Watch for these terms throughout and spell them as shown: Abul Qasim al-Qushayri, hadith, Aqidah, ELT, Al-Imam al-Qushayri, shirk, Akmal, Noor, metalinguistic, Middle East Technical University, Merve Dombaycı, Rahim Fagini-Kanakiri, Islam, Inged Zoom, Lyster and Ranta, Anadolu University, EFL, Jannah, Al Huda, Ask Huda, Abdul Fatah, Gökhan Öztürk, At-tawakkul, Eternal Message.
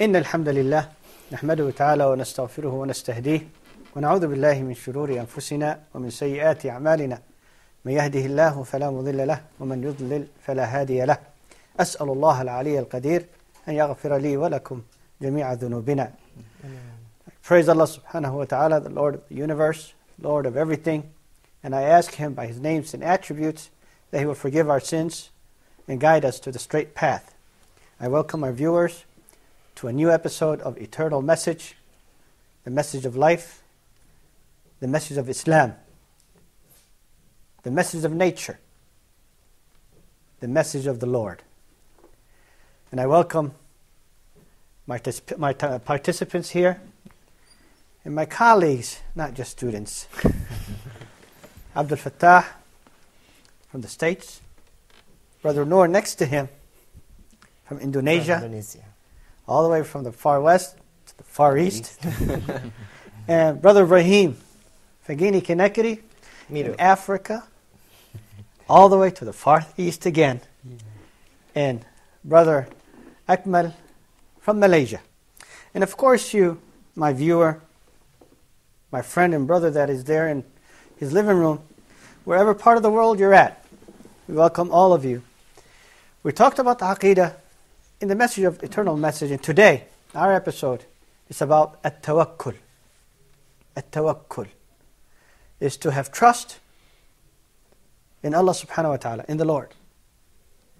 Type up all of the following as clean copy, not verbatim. إن الحمد لله نحمده تعالى ونستغفره ونستهديه ونعوذ بالله من شرور أنفسنا ومن سيئات أعمالنا من يهده الله فلا مضل له ومن يضلل فلا هادي له أسأل الله العلي القدير أن يغفر لي ولكم جميع ذنوبنا. Praise Allah subhanahu wa ta'ala, the Lord of the universe, Lord of everything, and I ask Him by His names and attributes that He will forgive our sins and guide us to the straight path. I welcome our viewers to a new episode of Eternal Message, the message of life, the message of Islam, the message of nature, the message of the Lord. And I welcome my participants here and my colleagues, not just students. Abdul Fatah from the States, Brother Noor next to him from Indonesia. All the way from the far west to the far east. And Brother Rahim Fagini-Kanakiri in Africa, all the way to the far east again. And Brother Akmal from Malaysia. And of course you, my viewer, my friend and brother that is there in his living room, wherever part of the world you're at, we welcome all of you. We talked about the Aqidah in the message of Eternal Message, and today, our episode is about At-tawakkul. At-tawakkul is to have trust in Allah subhanahu wa ta'ala, in the Lord.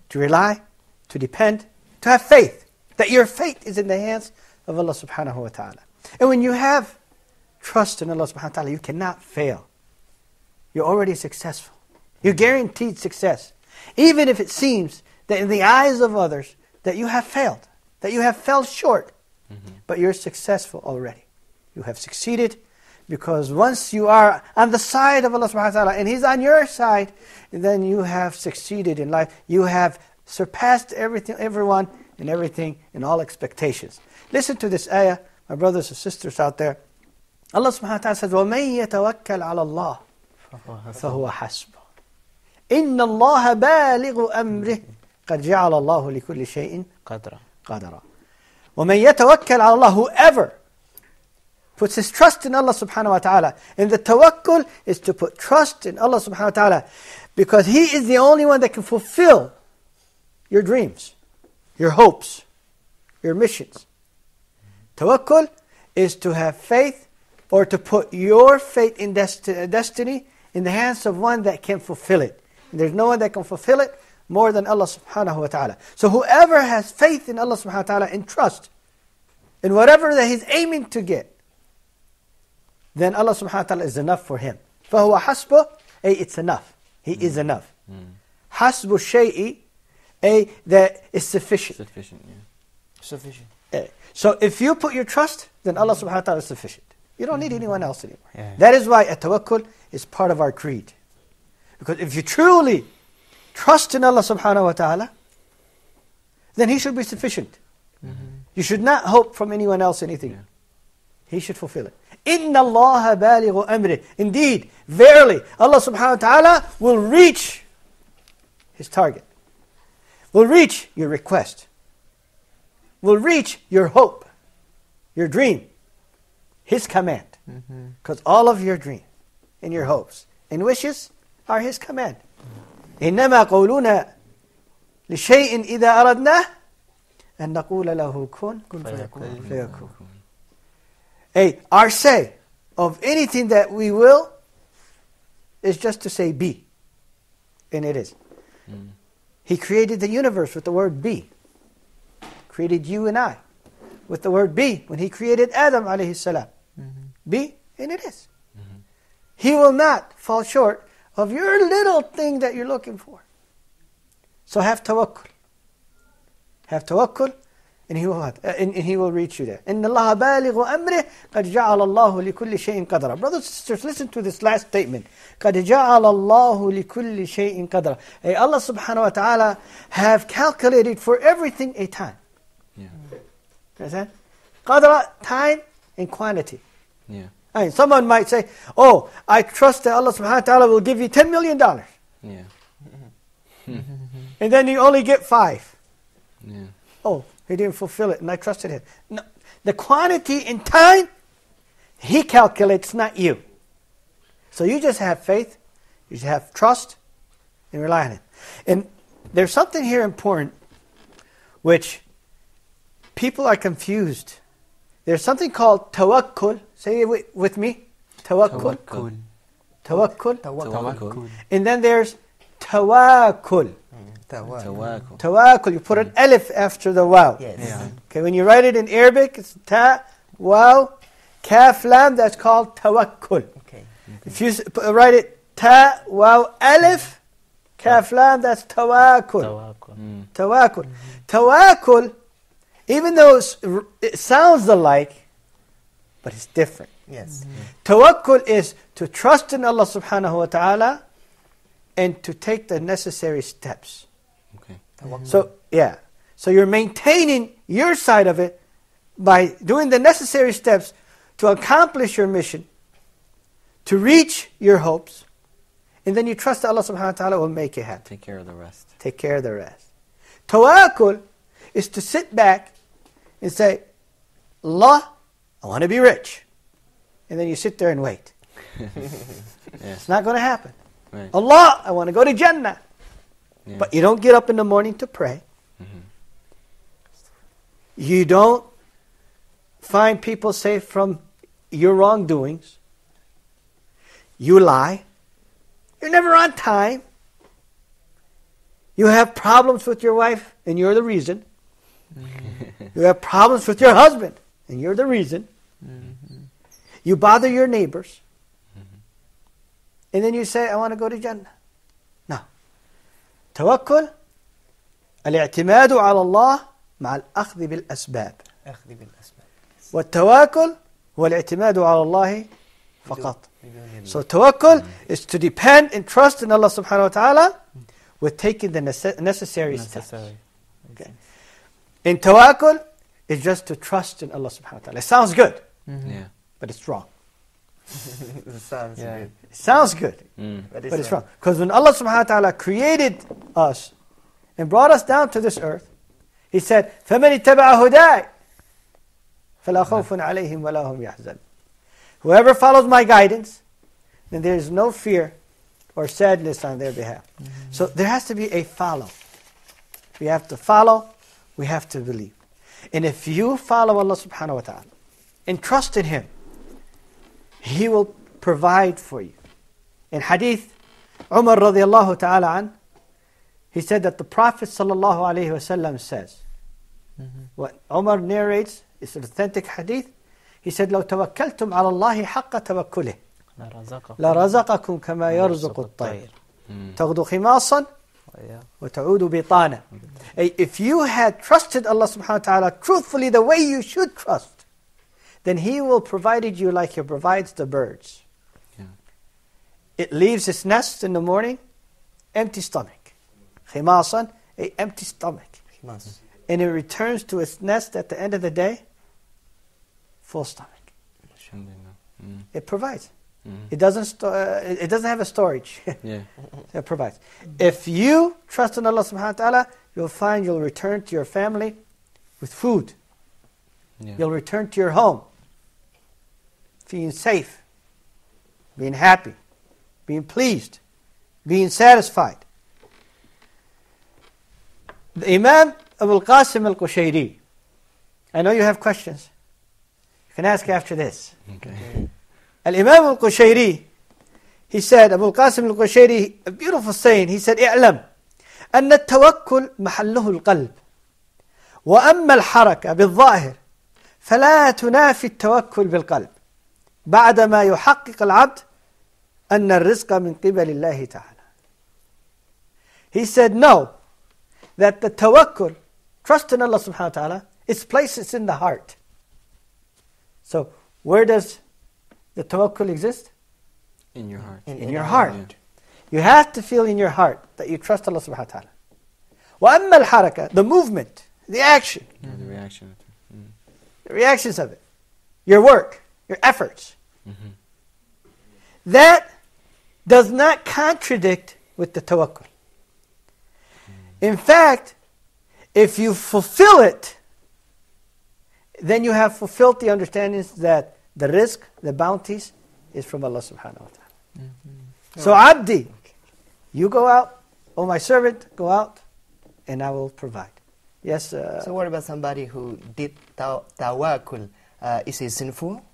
To rely, to depend, to have faith. That your faith is in the hands of Allah subhanahu wa ta'ala. And when you have trust in Allah subhanahu wa ta'ala, you cannot fail. You're already successful. You're guaranteed success. Even if it seems that in the eyes of others, that you have failed, that you have fell short, but you're successful already. You have succeeded because once you are on the side of Allah subhanahu wa ta'ala and He's on your side, then you have succeeded in life. You have surpassed everything, everyone and everything and all expectations. Listen to this ayah, my brothers and sisters out there. Allah subhanahu wa ta'ala says, وَمَنْ يَتَوَكَّلْ عَلَى اللَّهِ فَهُوَ حَسْبُهُ إِنَّ اللَّهَ بَالِغُ أَمْرِهِ قَدْ جَعَلَ اللَّهُ لِكُلِّ شَيْءٍ قَدْرًا. وَمَنْ يَتَوَكَّلْ عَلَى اللَّهِ, whoever puts his trust in Allah subhanahu wa ta'ala. And the tawakkul is to put trust in Allah subhanahu wa ta'ala, because He is the only one that can fulfill your dreams, your hopes, your missions. Tawakkul is to have faith, or to put your faith in destiny in the hands of one that can fulfill it. And there's no one that can fulfill it more than Allah subhanahu wa ta'ala. So whoever has faith in Allah subhanahu wa ta'ala and trust in whatever that he's aiming to get, then Allah subhanahu wa ta'ala is enough for him. فَهُوَ حَسْبُهُ, it's enough. He is enough. حَسْبُ الشَّيْءِ, that is sufficient. Sufficient, yeah. Sufficient. So if you put your trust, then Allah subhanahu wa ta'ala is sufficient. You don't need anyone else anymore. Yeah. That is why at-tawakkul is part of our creed. Because if you truly trust in Allah subhanahu wa ta'ala, then He should be sufficient. You should not hope from anyone else anything. He should fulfill it. Inna Allah balighu amri. Indeed, verily, Allah subhanahu wa ta'ala will reach His target, will reach your request, will reach your hope, your dream, His command. Because all of your dreams and your hopes and wishes are His command. إنما قولنا لشيء إذا أردناه أن نقول له كن فيكون. Our say of anything that we will is just to say be, and it is. He created the universe with the word be. Created you and I with the word be when he created Adam alayhi salam. Be, and it is. He will not fall short of your little thing that you're looking for. So have tawakkul. Have tawakkul, and he will reach you there. إِنَّ اللَّهَ بَالِغُ أَمْرِهِ قَدْ جَعَلَ اللَّهُ لِكُلِّ شَيْءٍ قَدْرًا. Brothers and sisters, listen to this last statement. قَدْ جَعَلَ اللَّهُ لِكُلِّ شَيْءٍ قَدْرًا. Allah subhanahu wa ta'ala have calculated for everything a time. Yeah. Understand? Qadra, time, and quantity. Yeah. I mean, someone might say, oh, I trust that Allah subhanahu wa ta'ala will give you $10 million. Yeah. And then you only get 5. Yeah. Oh, he didn't fulfill it and I trusted him. No, the quantity and time, he calculates, not you. So you just have faith, you just have trust, and rely on it. And there's something here important which people are confused. There's something called tawakkul. Say it with me. Tawakkul. Tawakkul. Tawakkul. Tawakkul. And then there's tawakkul. Tawakkul. Tawakkul. You put an alif after the waw. Yes. Yeah. Okay, when you write it in Arabic, it's ta, waw, kaf, lam. That's called tawakkul. Okay. If you write it ta, waw, alif, kaf, lam, that's tawakkul. Tawakkul. Tawakkul. Tawakkul. Even though it sounds alike, but it's different. Yes. Tawakkul is to trust in Allah subhanahu wa ta'ala and to take the necessary steps. Okay. So, yeah. So you're maintaining your side of it by doing the necessary steps to accomplish your mission, to reach your hopes, and then you trust that Allah subhanahu wa ta'ala will make it happen. Take care of the rest. Take care of the rest. Tawakkul is to sit back and say, Allah, I want to be rich. And then you sit there and wait. Yeah. It's not going to happen. Right. Allah, I want to go to Jannah. Yeah. But you don't get up in the morning to pray. You don't find people safe from your wrongdoings. You lie. You're never on time. You have problems with your wife, and you're the reason. You have problems with your husband, and you're the reason. You bother your neighbors. And then you say, I want to go to Jannah. No. Tawakkul, al-i'timadu ala Allah ma'al akhdi bil asbab. Wa tawakkul huwa al-i'timadu ala Allah faqat. So tawakkul is to depend and trust in Allah subhanahu wa ta'ala with taking the necessary steps. Okay. And tawakkul is just to trust in Allah subhanahu wa ta'ala. It sounds good, but it's wrong. It sounds good. It sounds good, but it's wrong. Because when Allah subhanahu wa ta'ala created us and brought us down to this earth, He said, فَمَنِ اتَّبَعَ هُدَايَ فَلَا خَوْفٌ عَلَيْهِمْ وَلَا هُمْ يَحْزَنُونَ. Whoever follows my guidance, then there is no fear or sadness on their behalf. So there has to be a follow. We have to follow, we have to believe. And if you follow Allah subhanahu wa ta'ala and trust in Him, He will provide for you. In hadith, Umar radiallahu ta'ala an, he said that the Prophet sallallahu alayhi wasallam says, what Umar narrates, it's an authentic hadith, he said, لَوْ تَوَكَّلْتُمْ عَلَى اللَّهِ حَقَّ تَوَكُّلِهِ لَرَزَقَكُمْ كَمَا يَرْزُقُ الطَّيْرِ تَغْدُ خِمَاصًا وَتَعُودُ بِطَانًا. If you had trusted Allah subhanahu wa ta'ala truthfully the way you should trust, then He will provide you like He provides the birds. Yeah. It leaves its nest in the morning, empty stomach. Khimasan, an empty stomach. And it returns to its nest at the end of the day, full stomach. It provides. It doesn't have a storage. It provides. If you trust in Allah subhanahu wa ta'ala, you'll find you'll return to your family with food. You'll return to your home, feeling safe, being happy, being pleased, being satisfied. The Imam Abul Qasim al-Qushayri, I know you have questions. You can ask after this. Okay. Al-Imam al-Qushayri, he said, Abul Qasim al-Qushayri, a beautiful saying, he said, اعلم أن التوكل محله القلب وأما الحركة بالظاهر فلا تنافي التوكل بالقلب بعدما يحقق العبد أن الرزق من قبل الله تعالى. He said, no, that the tawakkul, trust in Allah subhanahu wa ta'ala, its place is in the heart. So where does the tawakkul exist? In your heart. In your heart. Yeah. You have to feel in your heart that you trust Allah subhanahu wa ta'ala. وَأَمَّا الْحَرَكَةِ, the movement, the action. Yeah, the reaction. Mm. The reactions of it. Your work, your efforts. Mm-hmm. That does not contradict with the tawakkul. Mm. In fact, if you fulfill it, then you have fulfilled the understandings that the risk, the bounties, is from Allah subhanahu wa ta'ala. Mm-hmm. So right. Abdi, you go out, oh my servant, go out, and I will provide. Yes. So what about somebody who did tawakkul? Is it sinful?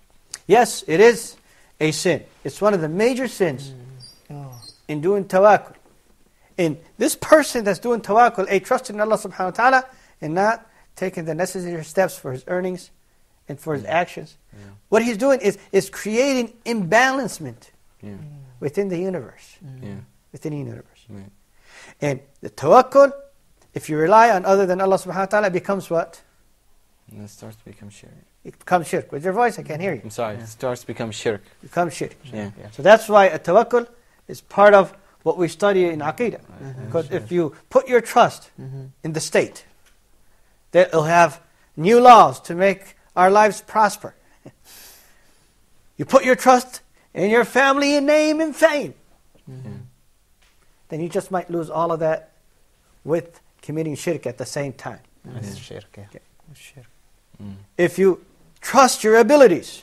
Yes, it is a sin. It's one of the major sins in doing tawakkul. And this person that's doing tawakkul, a trusting in Allah subhanahu wa ta'ala and not taking the necessary steps for his earnings and for his actions. Yeah. What he's doing is creating imbalancement within the universe. Yeah. Within the universe. Yeah. And the tawakkul, if you rely on other than Allah subhanahu wa ta'ala, becomes what? And it starts to become shirk. It becomes shirk. With your voice, I can't hear you. I'm sorry. Yeah. It starts to become shirk. Becomes shirk. Yeah. Yeah. So that's why a tawakkul is part of what we study in Aqidah. Because if you put your trust in the state, that it'll have new laws to make our lives prosper. You put your trust in your family and name and fame. Then you just might lose all of that with committing shirk at the same time. It's shirk, yeah. Okay. It's shirk. If you trust your abilities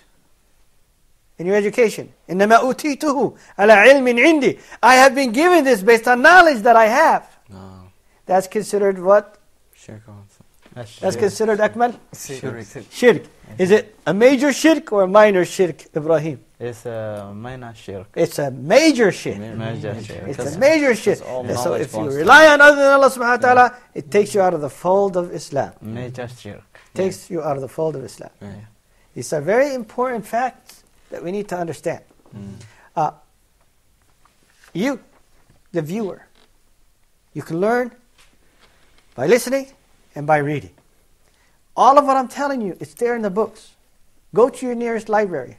in your education, إِنَّمَا أُوتِيتُهُ عَلَىٰ عِلْمٍ عِنْدِي, I have been given this based on knowledge that I have. No. That's considered what? Shirk also. That's considered, Akmal? Shirk. Shirk. Is it a major shirk or a minor shirk, Ibrahim? It's a minor shirk. It's a major shirk. It's a major shirk. So if you rely on other than Allah subhanahu wa ta'ala, it takes you out of the fold of Islam. Major shirk. Takes you out of the fold of Islam. These are very important facts that we need to understand. You, the viewer, you can learn by listening and by reading. All of what I'm telling you, it's there in the books. Go to your nearest library.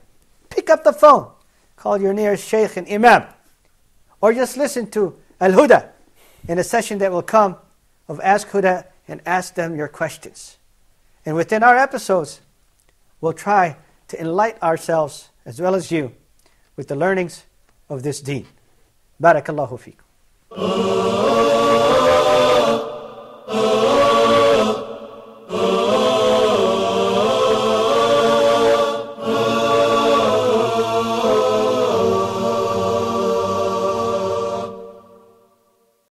Pick up the phone. Call your nearest sheikh and imam. Or just listen to Al Huda in a session that will come of Ask Huda, and ask them your questions. And within our episodes, we'll try to enlighten ourselves as well as you with the learnings of this deen. Barakallahu feekum.